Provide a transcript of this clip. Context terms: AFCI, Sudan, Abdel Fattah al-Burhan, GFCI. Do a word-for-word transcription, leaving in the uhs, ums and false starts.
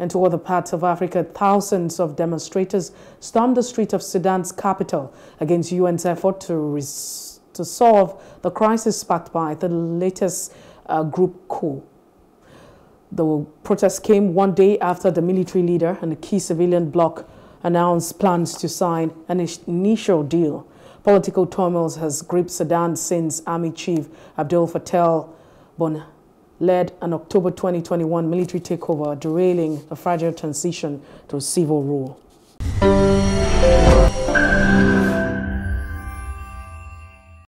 and to other parts of Africa, thousands of demonstrators stormed the streets of Sudan's capital against U N's effort to, res to solve the crisis sparked by the latest uh, group coup. The protests came one day after the military leader and a key civilian bloc announced plans to sign an initial deal. Political turmoil has gripped Sudan since Army Chief Abdel Fattah al-Burhan led an October twenty twenty-one military takeover, derailing a fragile transition to civil rule.